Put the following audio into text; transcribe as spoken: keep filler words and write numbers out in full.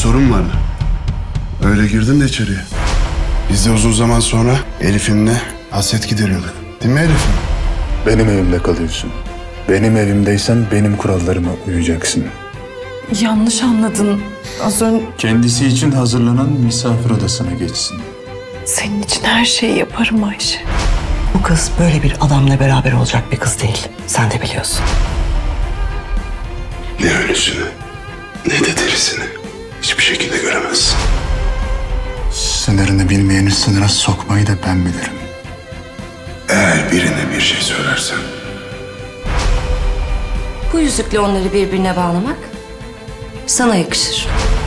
sorun vardı. Öyle girdim de içeriye. Biz de uzun zaman sonra Elif'inle hasret gideriyorduk. Değil mi Elif? Benim evimde kalıyorsun. Benim evimdeysen benim kurallarıma uyacaksın. Yanlış anladın. Az önce... Kendisi için hazırlanan misafir odasına geçsin. Senin için her şeyi yaparım Ayşe. Bu kız böyle bir adamla beraber olacak bir kız değil. Sen de biliyorsun. Ne ölüsünü, ne de derisini hiçbir şekilde göremezsin. Sınırını bilmeyeni sınıra sokmayı da ben bilirim. Eğer birine bir şey söylersen... Bu yüzükle onları birbirine bağlamak sana yakışır.